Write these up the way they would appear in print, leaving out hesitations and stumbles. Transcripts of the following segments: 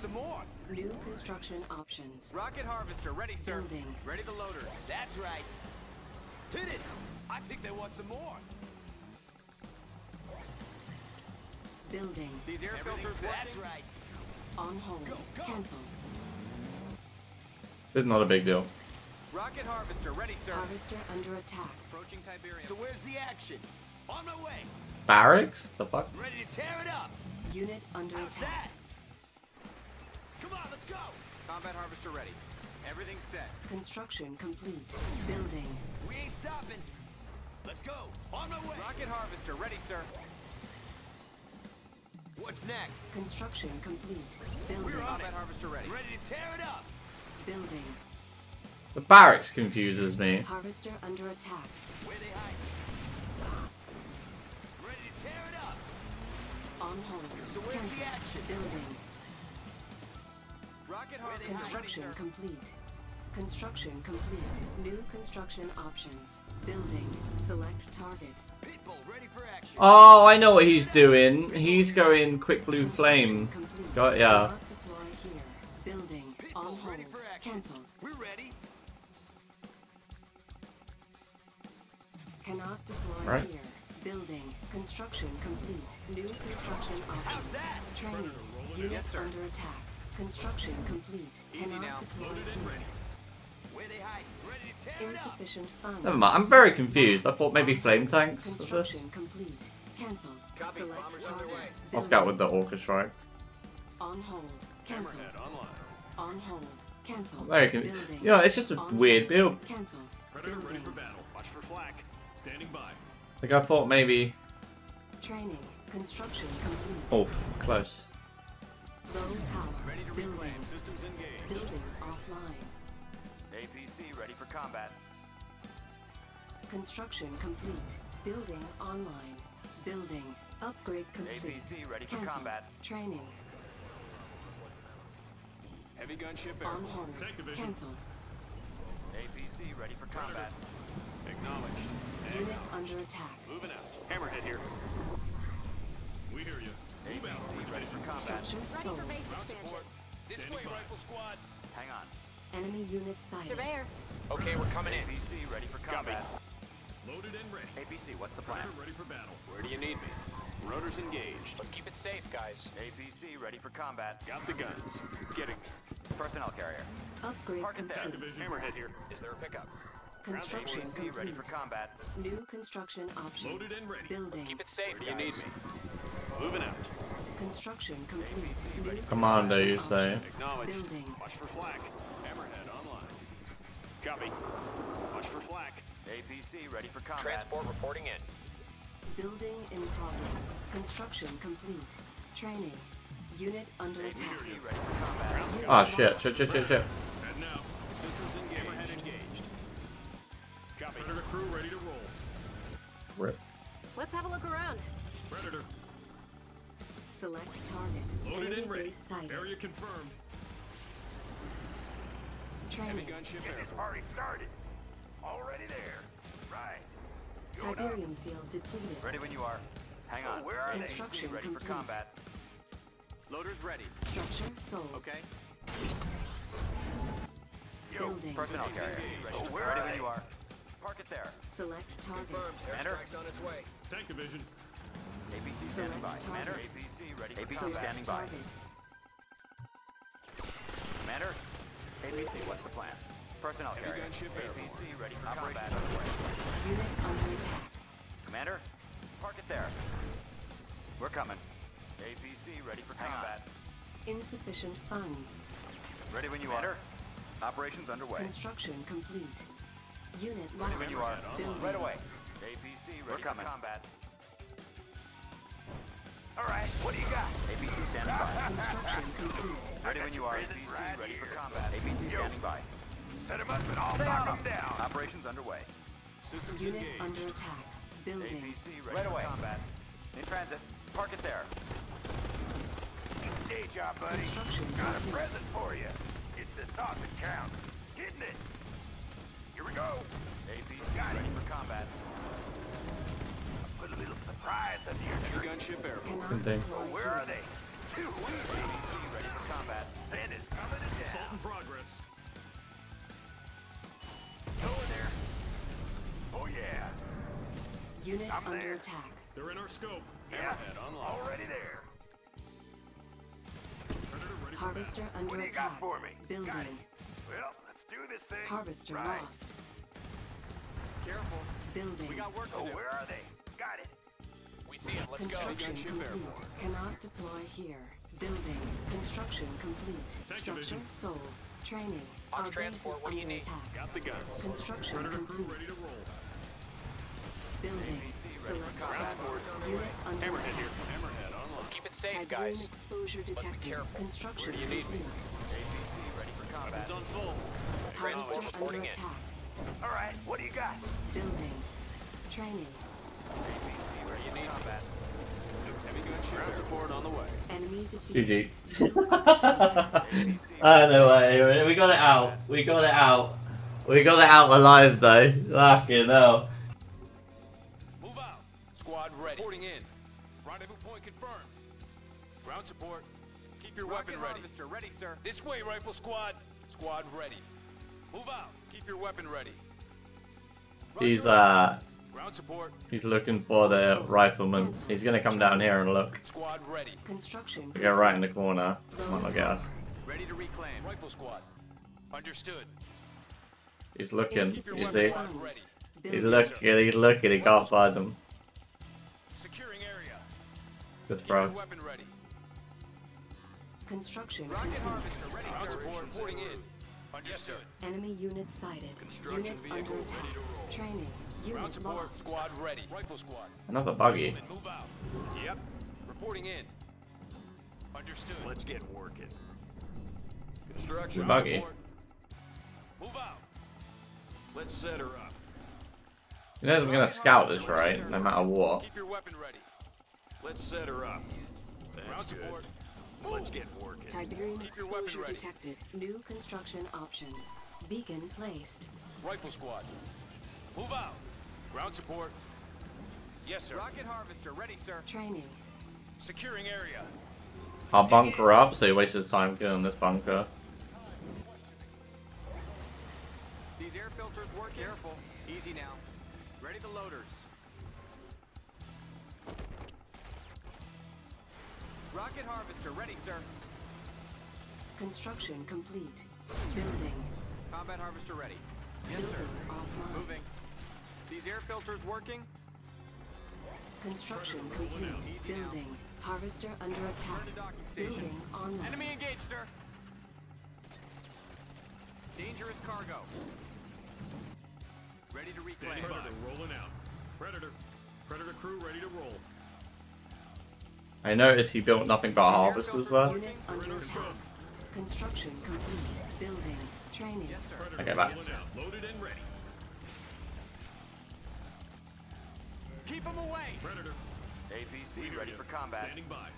some more. New construction options. Rocket harvester ready, sir. Building. Ready the loader. That's right. Hit it. I think they want some more. Building. These air filters. That's right. On hold. Go, go. Cancel. It's not a big deal. Rocket harvester ready, sir. Harvester under attack. Approaching Tiberium. So where's the action? On my way. Barracks? The fuck? Ready to tear it up. Unit under attack. Come on, let's go. Combat harvester ready. Everything set. Construction complete. Building. We ain't stopping. Let's go. On my way. Rocket harvester ready, sir. What's next? Construction complete. Building. We're on combat harvester ready. Ready to tear it up. Building. The barracks confuses me. Harvester under attack. Where they hide. Ready to tear it up. On hold. So where's the action? Building. Rocket harvester construction ready, complete. Construction complete. New construction options. Building. Select target. Pitbull ready for action. Oh, I know what he's doing. He's going quick blue flame. Got ya. Building. On hold. Cancelled. We're ready. Cannot deploy right here. Building. Construction complete. New construction options. Training. Unit under attack. Construction complete. Cannot deploy here. Where they hide. Ready to tear insufficient funds. Never mind. I'm very confused. I thought maybe flame tanks. Construction complete. Cancelled. Select target. I'll scout with the Orca Strike. On hold. Cancelled. On hold. Cancelled. Building. Yeah, it's just a weird build. Cancelled. Predator ready for battle. Watch for flak. Standing by. Like I thought maybe. Training. Construction complete. Oh, close. Low power. Ready to reclaim. Systems engaged. Building offline. APC ready for combat. Construction complete. Building online. Building. Upgrade complete. APC ready for combat. Training. Heavy gunship on hold. Cancelled. APC ready for combat. Acknowledged. Unit under attack. Moving out. Hammerhead here. We hear you. APC ready for combat. Structure sold. This way, rifle squad. Hang on. Enemy unit sighted. Surveyor. Okay, we're coming in. APC ready for combat. Loaded and ready. APC, what's the plan? Ready for battle. Where do you need me? Rotors engaged. Let's keep it safe, guys. APC ready for combat. Got the guns. Getting personnel carrier. Upgrade complete. Hammerhead here. Is there a pickup? Construction complete. Ready for combat. New construction options. Loaded and ready. Building. Let's keep it safe. Where do you need me? Moving out. Construction complete. Commando, you say? Acknowledged. Building. Watch for flak. Hammerhead online. Copy. Watch for flak. APC ready for combat. Transport reporting in. Building in progress. Construction complete. Training. Unit under attack. Ah, oh, shit. Shit. And now, systems engaged. Copy. Predator crew ready to roll. Rip. Let's have a look around. Predator. Select target. Loaded and ready. Area confirmed. Training. Heavy gunship already started. Already there. Right. Tiberium field depleted. Ready when you are. Hang on. Where are they? Construction ready for combat. Loaders ready. Structure sold. Okay. Building. Personnel carrier. Ready when you are. Park it there. Select target. Commander. On its way. Tank division. APC standing by. Commander. APC ready for combat. APC standing by. Commander. APC, what's the plan? Personnel carrier. APC ready for combat. Unit under attack. Commander, park it there. We're coming. APC ready for combat. Insufficient funds. Ready when you are. Operations underway. Construction complete. Unit lost. Ready when you are. Building. Right away. APC ready for combat. All right. What do you got? APC standing by. Construction complete. Ready when you are. APC ready for combat. APC standing by. Set him up and I'll knock him down. Operations underway. Systems unit engaged. Under attack. Building. APC ready right away. Combat. In transit. Park it there. Day job, buddy. Got a present for you. It's the thought that counts, isn't it? Here we go. APC ready for combat. Put a little surprise under your tree. Gunship airborne. Where are they? APC ready for combat. I'm under there. Attack. They're in our scope. Yeah, already there. Ready Harvester for under what attack. Got for me? Building. Got well, let's do this thing. Harvester right. Lost. Careful. Building. We got work to do. Where are they? Got it. We see it. Let's construction go. Construction complete. Cannot deploy here. Building. Construction complete. Structure sold. Training. Our transport. What do you need? Attack. Got the guns. Construction complete. Ready to roll. Building. Select transport. Unit under Hammerhead attack. Here. Hammerhead on. Keep it safe, Tiberium guys. Exposure detected. Let's be careful. Construction where do you complete. Need me? APC ready for combat. It's on full. Transport reporting in. All right. What do you got? Building. Training. APC where you need combat. Ground support on the way. Enemy defeated. GG. I don't know why. We got it out. We got it out. We got it out alive though. Fucking hell. Move out. Squad ready. Reporting in. Rendezvous point confirmed. Ground support. Keep your weapon ready. Officer, ready, sir. This way, rifle squad. Squad ready. Move out. Keep your weapon ready. He's looking for the rifleman. He's gonna come down here and look. Squad ready. Construction. We go right in the corner. Might not get us. Ready to reclaim. Rifle squad. Understood. He's looking. You see? He's looking. He's looking. He can't find them. Securing area. Good for us. Construction. Rocket harvester ready. Ground support reporting in. Understood. Enemy unit sighted. Construction unit vehicle under attack. Ready to roll. Training. Ground support squad ready. Rifle squad. Another buggy. Move out. Yep. Reporting in. Understood. Let's get working. Construction buggy. Move out. Let's set her up. You know we're gonna scout this, right? No matter what. Keep your weapon ready. Let's set her up. That's good. Let's get working. Tiberium exposure detected. New construction options. Beacon placed. Rifle squad. Move out. Ground support. Yes, sir. Rocket harvester ready, sir. Training. Securing area. I'll bunker up, so he wastes his time killing this bunker. These air filters work. Careful. Easy now. Ready the loaders. Rocket harvester ready, sir. Construction complete. Building. Combat harvester ready. Yes, sir. Moving. These air filters working? Construction complete. Building. Harvester under attack. Building online. Enemy engaged, sir. Dangerous cargo. Ready to reclaim. Predator rolling out. Predator. Predator crew ready to roll. I noticed he built nothing but harvesters there. Construction complete. Building. Training. Yes, sir. Okay, back. Loaded and ready. Keep him away. Predator. APC ready for combat. Standing by.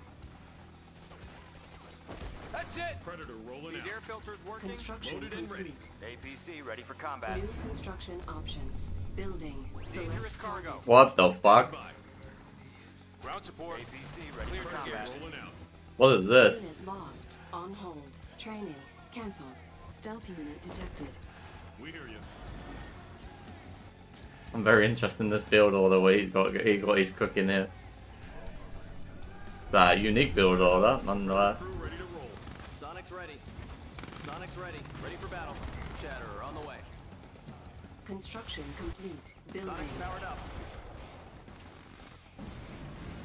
That's it. Predator rolling out. These air filters working. Construction loaded and ready. APC ready for combat. New construction options. Building. Select cargo. What the fuck? Ground support. APC ready for combat. What is this? Unit lost. On hold. Training cancelled. Stealth unit detected. We hear you. I'm very interested in this build order where he's cooking here. That unique build order, nonetheless. Ready to roll. Sonic's ready. Sonic's ready. Ready for battle. Shatter on the way. Construction complete. Building. Sonic's powered up.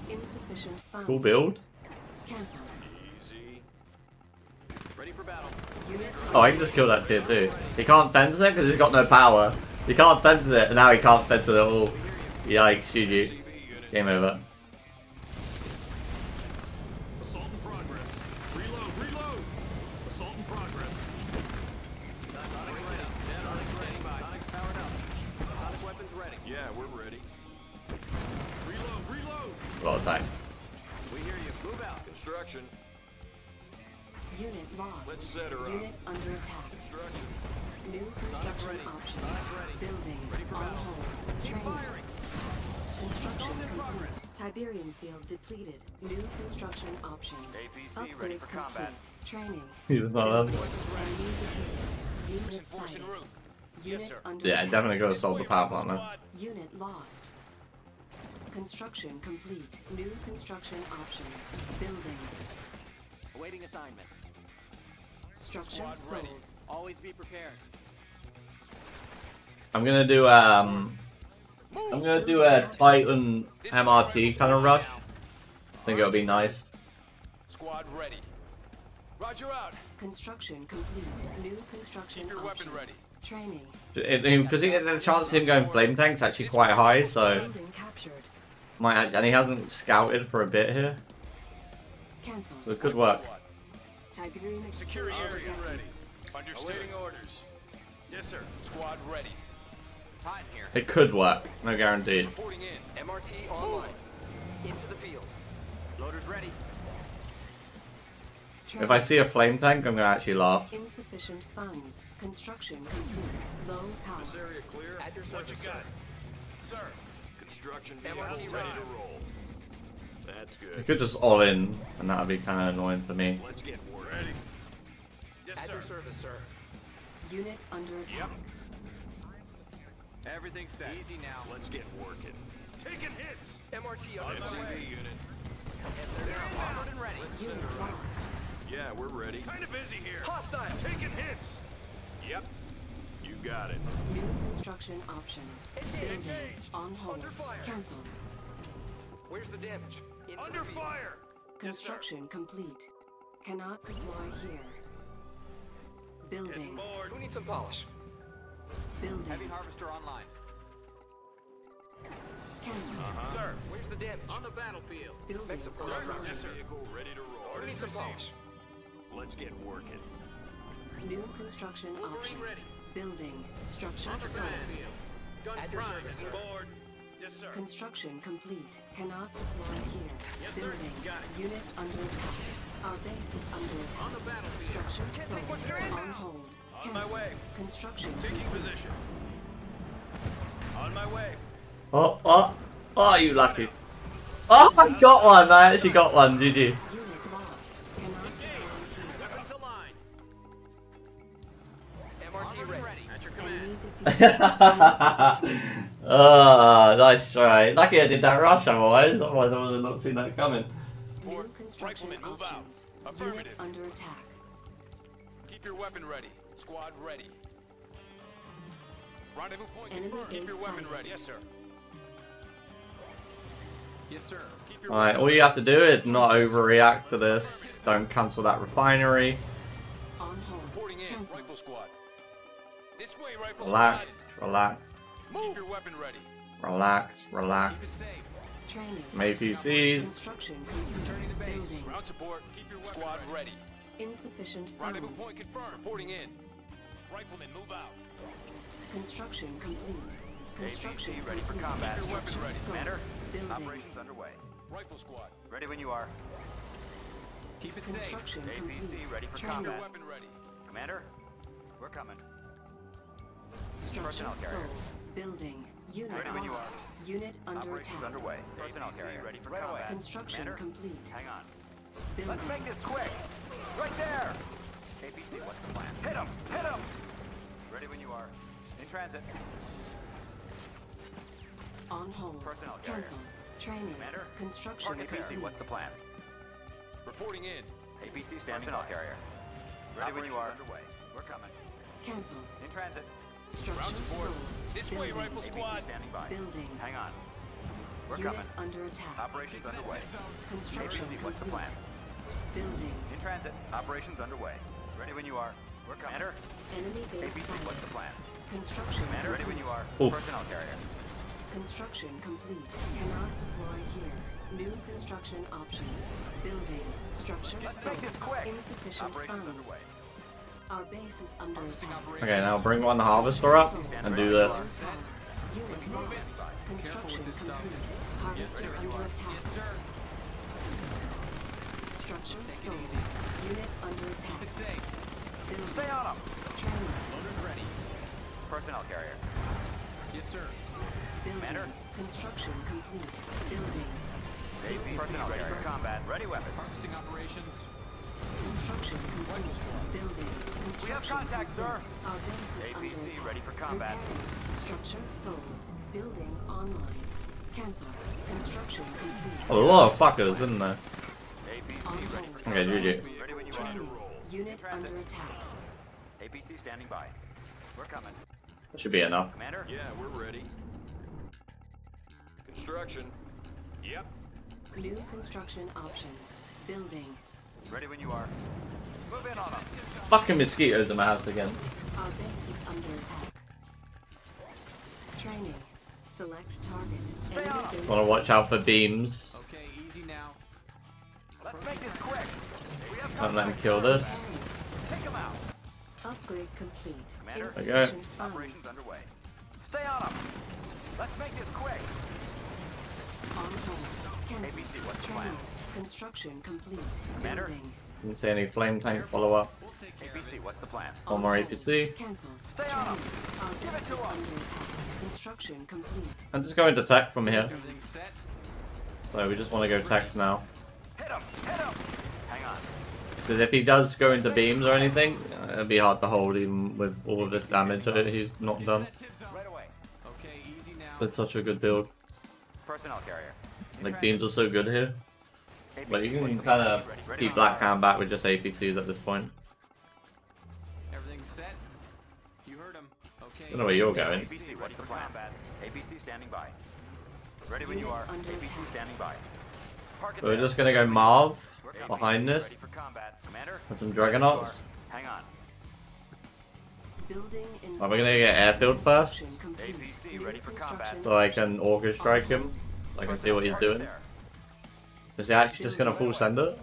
Insufficient funds. Cool build. Cancelled. Easy. Ready for battle. Oh, I can just kill that tier 2. He can't fence it because he's got no power. He can't fence it, and now he can't fence it at all. Yikes, GG. Game over. Assault in progress. Reload, reload! Assault in progress. Sonic ready. Sonic ready. Sonic's powered up. Sonic weapons ready. Yeah, we're ready. Reload, reload! A lot of time. We hear you. Move out. Construction. Unit lost. Let's set her up. Unit under attack. Construction. New construction ready. Options. Ready. Building. Ready for on battle. Hold. Training. Construction complete. Tiberium field depleted. New construction options. APC upgrade complete. Combat. Training. He's not up. Unit sighted. Unit under attack. Yeah, definitely gotta solve the power plant now. Unit lost. Construction complete. New construction options. Building. Awaiting assignment. Structure sold. Ready. Always be prepared. I'm gonna do a Titan MRT kind of rush. I think it'll be nice. Squad ready. Roger out. Construction complete. New construction options. Ready. Training. Because the chance of him going flame tank is actually quite high, so might, and he hasn't scouted for a bit here, so it could work. Secure area ready. Understanding orders. Yes, sir. Squad ready. It could work. No guaranteed. MRT online. Into the field. Loaders ready. If I see a flame tank, I'm gonna actually laugh. Insufficient funds. Construction complete. Low power. This area clear. At your service, sir. Sir. Construction MRT ready to roll. That's good. I could just all in, and that would be kind of annoying for me. Let's get ready. Yes, at your service, sir. Unit under attack. Yep. Everything's set. Easy now. Let's get working. Taking hits. MRT on its way. Unit. Armored and ready. Unit lost. Yeah, we're ready. Kind of busy here. Hostiles. Taking hits. Yep. You got it. New construction options. Building. On hold. Cancel. Where's the damage? It's under fire. Construction complete. Cannot deploy here. Building. Who needs some polish? Building. Heavy harvester online. Cancel. Sir, where's the damage? On the battlefield. Building. Make some construction. Vehicle ready to roll. Who needs some polish? Let's get working. New construction options. Ready. Building. Structure sold. Guns prime. Board. Yes, sir. Construction complete. Cannot deploy here. Yes, building. Sir. Got it. Unit under attack. Our base is under attack. On the battlefield. Structure sold. On hold. On my way. Construction. Taking position. On my way. Oh, oh, oh, you lucky. Oh, I got one. I actually got one. Did you? Oh, nice try. Lucky I did that rush, otherwise I would have not seen that coming. New construction options. Unit under attack. Keep your weapon ready. Squad ready. Rendezvous point. Keep your weapon ready. Yes, sir. Yes, sir. Alright, all you have to do is not overreact to this. Don't cancel that refinery. On hold. Rifle squad. This way, rifle squad. Relax, relax. Keep your weapon ready. Relax, relax. Keep it safe. Training. Make PCs. Construction returning to base. Ground support. Keep your weapon squad ready. Insufficient funds. Rendezvous point confirmed. Reporting in. Riflemen, move out. Construction complete. Construction APC ready for combat. Keep your weapon ready. Commander. Building. Operations underway. Rifle squad. Ready when you are. Keep it safe. APC ready for combat. Keep your weapon ready. Commander, we're coming. Structure sold. Building. Unit lost. Unit under attack. Underway. Personnel carrier ready for combat. Construction complete. Hang on. Building. Let's make this quick. Right there. APC, what's the plan? Hit him! Hit him! Ready when you are. In transit. On hold. Personnel carrier. Cancel. Training. Commander. Construction complete. APC, what's the plan? Reporting in. APC standing by. Personnel carrier. Ready when you are. Underway. We're coming. Cancelled. In transit. Structure sold. This way, rifle squad. Standing by. Building. Hang on. We're coming. Under attack. Operations underway. Construction complete. What's the plan? Building. In transit. Operations underway. Ready when you are. We're coming. Commander. Enemy base sighted. What's the plan? Construction. Commander, ready when you are. Personnel carrier. Construction complete. Cannot deploy here. New construction options. Building. Structure sold. Insufficient funds. Our base is under attack. Okay, now bring one harvester up and do this. Construction complete. Harvester under attack. Structure sold. Unit under attack. Building. Stay on them. Training. Loaders ready. Personnel carrier. Yes, sir. Building. Construction complete. Building. Personnel ready for combat. Ready weapons. Harvesting operations. Construction complete. Building. Construction. We have contact, sir. Our base is under attack. APC ready for combat. Repair. Structure sold. Building online. Oh, there's a lot of fuckers, isn't there? Okay, GG. Ready when you are. Unit under attack. ABC standing by. We're coming. That should be enough. Commander? Yeah, we're ready. Construction. Yep. New construction options. Building. Ready when you are. Move in on them. Fucking mosquitoes in my house again. Our base is under attack. Training. Select target. Wanna watch out for beams. Okay, easy now. Let's make this quick. We have Don't let him kill this. Take him out. Upgrade complete. There we go. Operations underway. Stay on them. Let's make this quick. On hold. ABC, what's the plan? Construction complete. Commander? Didn't see any flame tank follow up. We'll take care ABC, what's the plan? One more APC. Cancel. Stay on them. Give it to us. Construction complete. I'm just going to attack from here. So we just want to go attack now. Hit him! Hit him! Hang on. Because if he does go into beams or anything, it'll be hard to hold him with all of this damage that he's not done. It's such a good build. Personnel carrier. Like, beams are so good here. But you can kind of keep Blackhand back with just APCs at this point. Everything's set. You heard him. Okay. I don't know where you're going. ABC, what's the plan? ABC standing by. Ready when you are. ABC standing by. So we're just gonna go Marv behind this. With some Dragonauts. Hang on. Are we gonna get airfield first? ABC, ready for combat. So I can Orca strike him. So I can see what he's doing. Is he actually just gonna full send it?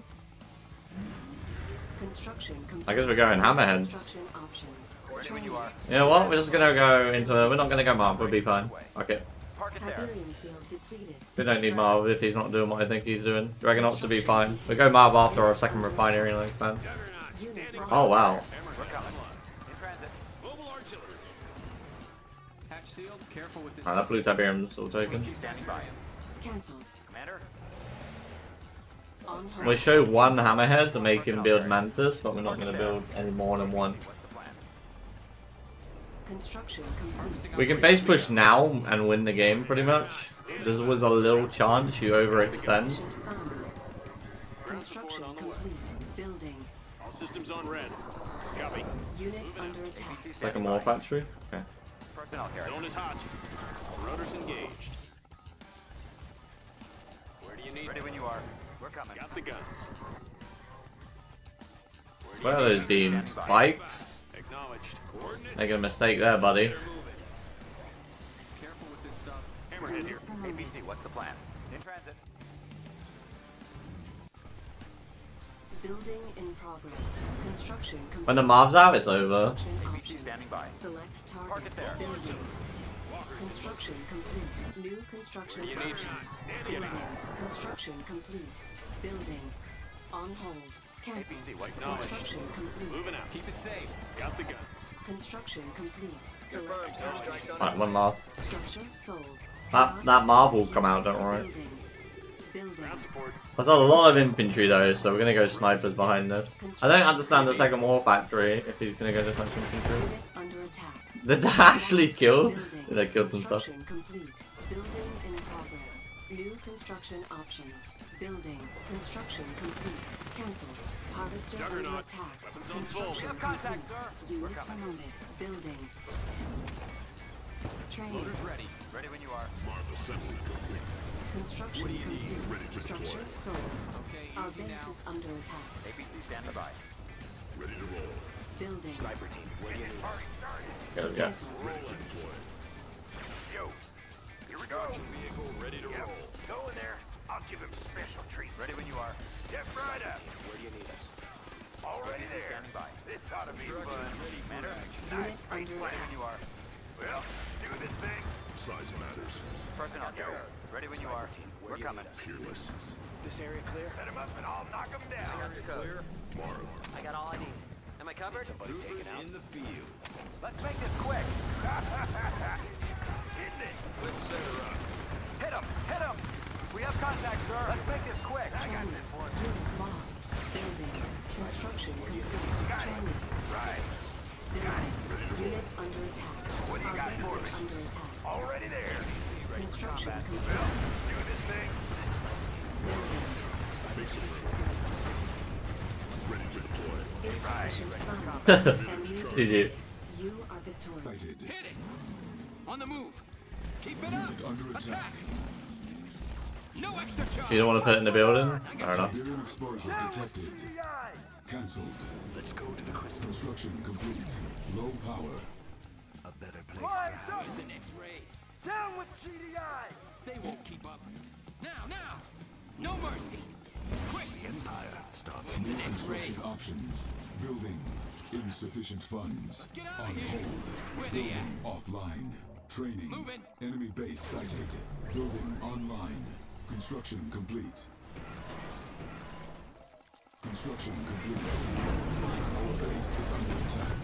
I guess we're going Hammerhead. You know what? We're just gonna go into it. We're not gonna go Marv. We'll be fine. Okay. We don't need Marv if he's not doing what I think he's doing. Dragonauts should be fine. We go Marv after our second refinery and like that. Oh wow. Alright, that blue Tiberium is still taken. We show one Hammerhead to make him build Mantis, but we're not going to build any more than one. We can base push now and win the game pretty much. There's always a little chance you overextend. Construction complete. Building. All systems on red. Copy. Unit under attack. Like a more factory? Okay. Zone is hot. Rotors engaged. Where do you need? Ready when you are. We're coming. Got the guns. Where are those beams? Spikes? Make a mistake there, buddy. Careful with this stuff. Hammerhead here. ABC, what's the plan? In transit. Building in progress. Construction complete. When the mob's out, it's over. ABC standing by. Select target. Park it there. Building. Construction complete. New construction options. Building. Construction complete. Building. On hold. Cancel. Construction complete. Moving out. Keep it safe. Got the guns. Construction complete. Select target. Alright, one last. Structure sold. That mob will come out, don't worry. That's a lot of infantry though, so we're gonna go snipers behind this. I don't understand the second war factory if he's gonna go to punch infantry. Did they actually kill? Did they kill some stuff? New construction options. Building. Construction complete. Cancel. Harvester under attack. Construction complete. Unit promoted. Building. Training. Loaders ready. Ready when you are. Construction complete. Structure sold. Our base is under attack. ABC stand by. Ready to roll. Building. Sniper team. There we go. Yo. Here we go. Vehicle ready to roll. Go in there. I'll give him special treatment. Ready when you are. Get right up. Where do you need us? Already there. Standing by. This ought to be fun. Commander, nice. Ready when you are. Well, do this thing. Size matters. Personnel carrier. Ready when you are. We're coming. Fearless. This area clear. Set him up and I'll knock him down. Clear. I got all I need. Am I covered? Somebody taken out in the field. Let's make this quick. Let's set her up. Hit him! Hit him! We have contact, sir. Let's make this quick. I got this one. Lost. Building. Construction complete. Got it. Right. Got it. Unit under attack. What do you got for me? Already there. combat. Bill, do this thing. Ready to deploy. Right. Did you? You are victorious. Hit it. On the move. Keep it up. Attack. No extra charge. You don't want to put it in the building? Fair enough. Cancelled. Let's go to the crystal. Construction complete. Low power. A better place. Here's the next raid. Down with GDI. They won't keep up. Now. No mercy. Quick. The Empire starts. Here's the next raid. Options. Building. Insufficient funds. Let's get out of here. Where they at? Offline. Training. Moving. Enemy base sighted. Building online. Construction complete. Construction complete. Our base is under attack.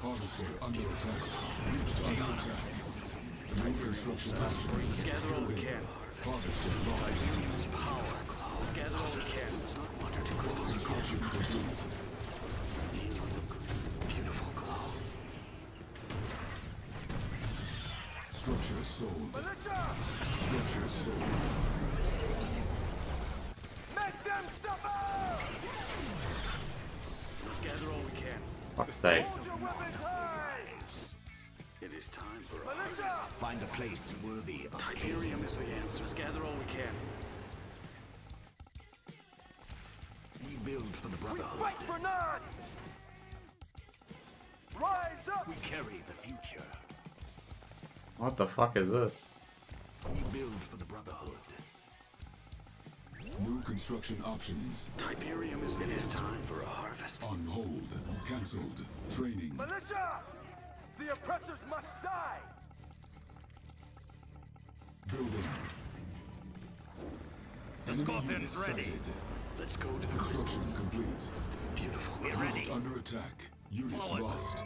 Harvester under attack. Reach under attack. New construction options. Gather all we can. Harvester lost. Let's gather all we can. Construction complete. Beautiful glow. Structure sold. Structure sold. Let's gather all we can. Fuck's sake. It is time for a harvest. Find a place worthy of Tiberium is the answer. Let's gather all we can. We build for the brotherhood. We fight for none. Rise up. We carry the future. What the fuck is this? We build for the brotherhood. New construction options. Tiberium is in his time for a harvest. On hold. Cancelled. Training. Militia! The oppressors must die! Building. The Scorpion's ready. Sighted. Let's go to the construction crystals. Complete. Beautiful. We're ready. Under attack. Units forward. Lost.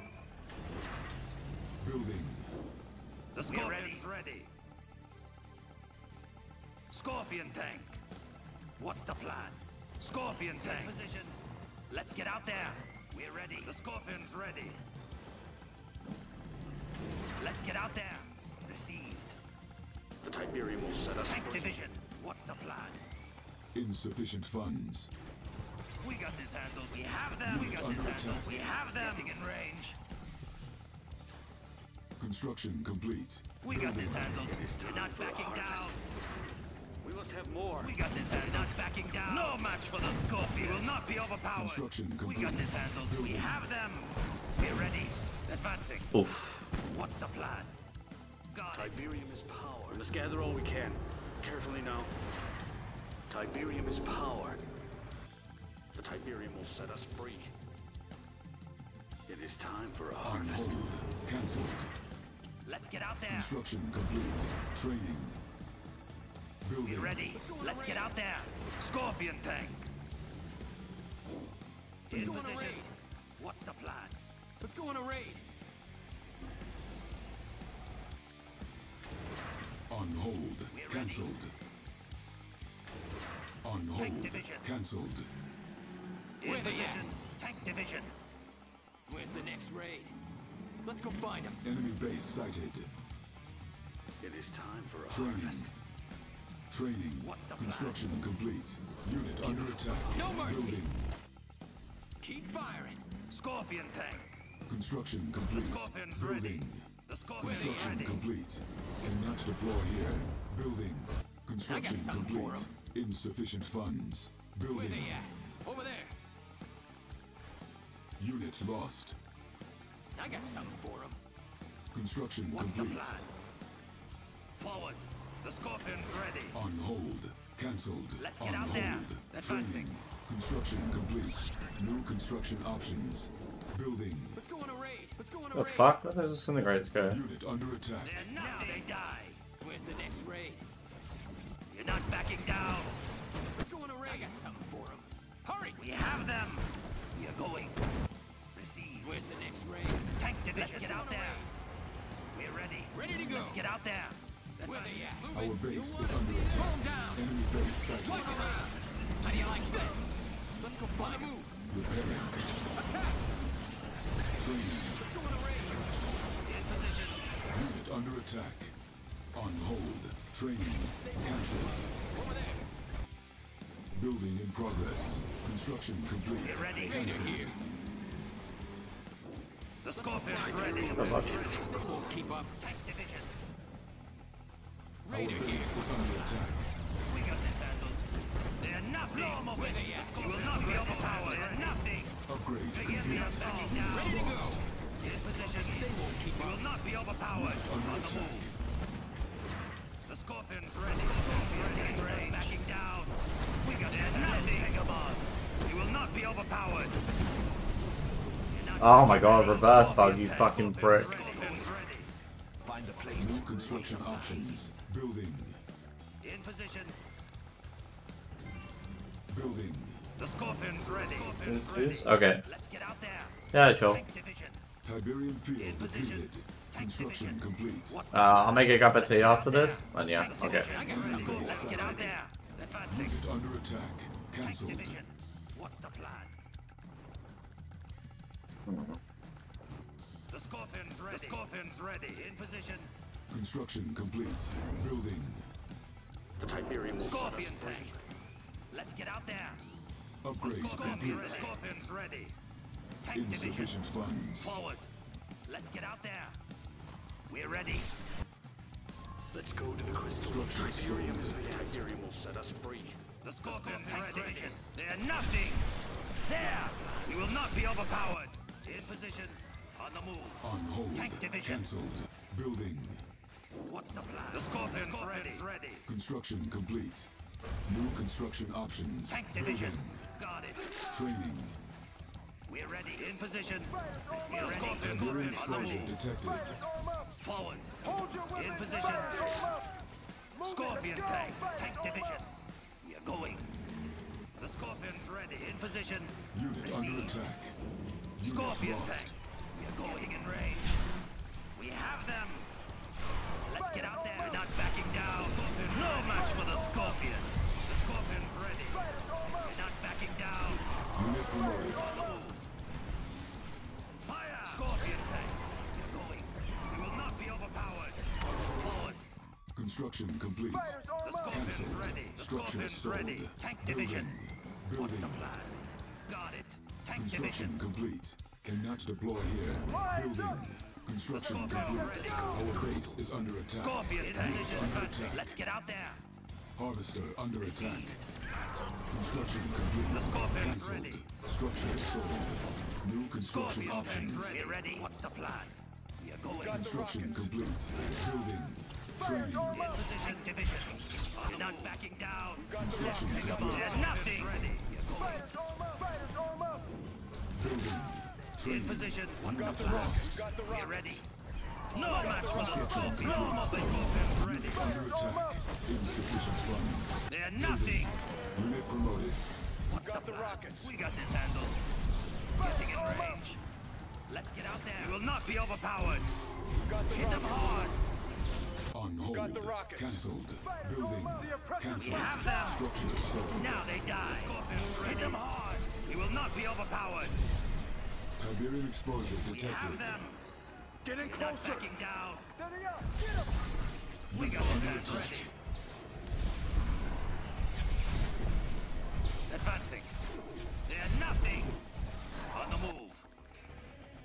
Building. The Scorpion's ready. Scorpion tank. What's the plan? Scorpion tank. Position. Let's get out there. We're ready. The Scorpion's ready. Let's get out there. Received. The Tiberium will set us free. Division. What's the plan? Insufficient funds. We got this handled. We have them. We got this handled. We have them. Getting in range. Construction complete. We got this handled. We're not backing down. We must have more. We got this handled. Not backing down. No match for the Scorpion. We will not be overpowered. Construction complete. We got this handled. We have them. We're ready. Advancing. Oof. What's the plan? God. Tiberium is power. We must gather all we can. Carefully now. Tiberium is power. The Tiberium will set us free. It is time for a harvest. Cancelled. Let's get out there. Construction complete. Training. We're ready. Let's get out there. Scorpion tank. Let's go on a raid. What's the plan? Let's go on a raid. On hold. Cancelled. On hold. Cancelled. Where they at? Tank division. Where's the next raid? Let's go find them. Enemy base sighted. It is time for a harvest. Training. What's the construction plan? Complete. Unit under attack. No mercy. Building. Keep firing. Scorpion tank. Construction complete. The Scorpion's building. Ready. The Scorpion's construction ready. Complete. Cannot deploy here. Building. Construction complete. Insufficient funds. Building. Where they at? Over there. Unit lost. I got something for them. Construction what's complete. The plan? Forward. The Scorpion's ready. On hold. Cancelled. Let's get on out hold. There. Advancing. Construction complete. New construction options. Building. Let's go on a raid. Let's go on a raid. The fuck? That is something right to go. Unit under attack. They're now they die. Where's the next raid? You're not backing down. Let's go on a raid. I got something for them. Hurry. We have them. We are going. Receive. Where's the next raid? Tank division. Let's get out there. We're ready. Ready to go. Let's get out there. Where they at? Our base is under attack. Enemy base sighted. How do you like this? Let's go find a move. Repairing. Attack! Training. Let's go on a raid. In position. Unit under attack. On hold. Training cancelled. Building in progress. Construction complete. We're ready. Here. The Scorpion is ready. We'll keep up. Tank division. Raider here. Is under attack. We got this handled. They are nothing. You will not be overpowered. They are nothing. Upgrade. Begin the assault now. Ready to go. In position. They won't keep up. You will not be overpowered. On the move. The Scorpion's ready. We're ready. Backing down. We got this handled. You will not be overpowered. Oh my god, reverse bug, you fucking prick. New construction options. Building. In position. Building. The Scorpion's ready. Okay. Let's get out there. Yeah, sure. Tiberium field completed. Construction complete. I'll make a cup of tea after this. And yeah, okay. Let's get out there. Under attack. Cancelled. What's the plan? The Scorpion's ready. The Scorpion's ready. In position. Construction complete. Building. The Tiberium Scorpion tank. Let's get out there. Upgrade complete. The Scorpion's ready. Tank insufficient funds. Forward. Let's get out there. We're ready. Let's go to the crystal. Tiberium is the Tiberium will set us free. The Scorpion's ready. They are nothing. There. We will not be overpowered. In position. On the move. On hold. Tank division. Cancelled. Building. What's the plan? The Scorpion's ready. Construction complete. New construction options. Tank division. Got it. Training. We're ready. In position. I see the Scorpion. On the move. Detected. Forward. Hold your weapon. In position. Scorpion tank. Tank division. We are going. The Scorpion's ready. In position. Unit under attack. Scorpion tank. We are going in range. We have them. Let's get out there. We're not backing down. No match for the Scorpion. The Scorpion's ready. We're not backing down. Unit promoted. Fire! Scorpion tank. We are going. We will not be overpowered. Forward. Construction complete. The Scorpion's ready. The Scorpion's ready. Tank division. What's the plan? Got it. Tank division. Construction complete. Cannot deploy here. Building. Construction complete. Our base is under attack. Scorpion under attack. Let's get out there. Harvester under attack. Construction complete. The Scorpion's ready. Structure sold. New construction options. We're ready. What's the plan? We are going. Construction complete. Building. Training. Position division. We're not backing down. Construction complete. There's nothing. Building. In position. What's the plan? We're ready. No match for the Scorpion. No mobbing. Ready. Under attack. Insufficient funds. They're nothing. Unit promoted. What's the rockets? We got this handled. Getting in range. Let's get out there. We will not be overpowered. Hit them hard. On hold. Got the rockets. Cancelled. Building. Cancelled. Structures. Now they die. Hit them hard. We will not be overpowered. Tiberium exposure detected. We have them. Getting closer. Not backing down. We got this hand ready. Advancing. They are nothing. On the move.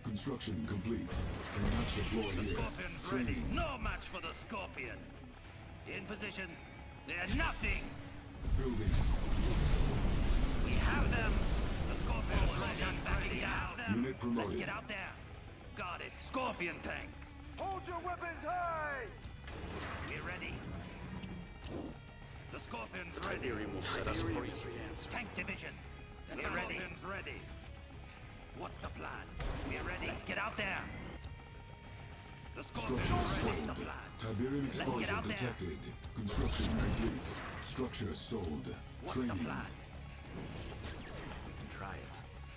Construction complete. Cannot deploy here. The Scorpion's ready. No match for the Scorpion. In position. They are nothing. Building. We have them. Unit promoted. Let's get out there. Got it. Scorpion tank. Hold your weapons high. We're ready. The Scorpion's ready. Will set us free. Tank division. The Scorpion's ready. What's the plan? We're ready. Let's get out there. The Scorpion's ready. What's the plan? Tiberium exposure detected. Construction complete. Structure sold. What's the plan?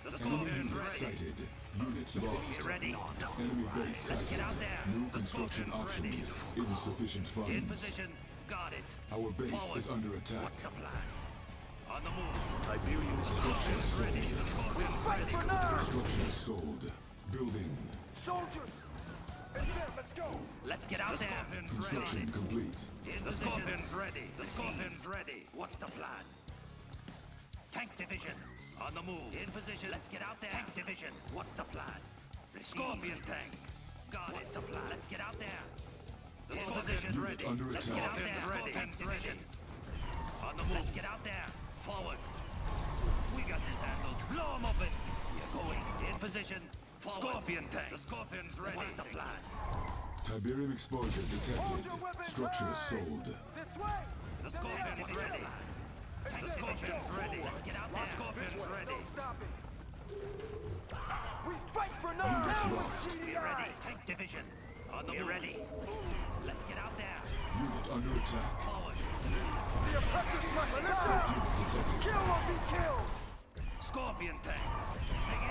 The Scorpion's ready. Unit lost. Ready. Enemy base sighted. Let's get out there. New construction options. Insufficient funds. In position. Got it. Our base is under attack. What's the plan? On the move. Tiberium's structure ready. The Scorpion's ready. Construction sold. Building. Soldiers. Let's get out there. Construction complete. The Scorpion's ready. The Scorpion's ready. What's the plan? Tank division on the move. In position. Let's get out there. Tank division. What's the plan? Scorpion tank. God, what's the plan? Let's get out there. The Scorpion's ready. Let's get out there. Scorpion's ready. On the move. Let's get out there. Forward. We got this handled. Blow them open. We're going. In position. Forward. Scorpion tank. The Scorpion's ready. What's the plan? Tiberium exposure detected. Structure sold. This way. The Scorpion is ready. The Scorpion's ready. Let's get out there. The Scorpion's ready. We fight for now. Be ready. Tank division. On the move. Ready. Let's get out there. Unit under attack. Forward. The oppressors must listen. Kill or be killed. Scorpion tank.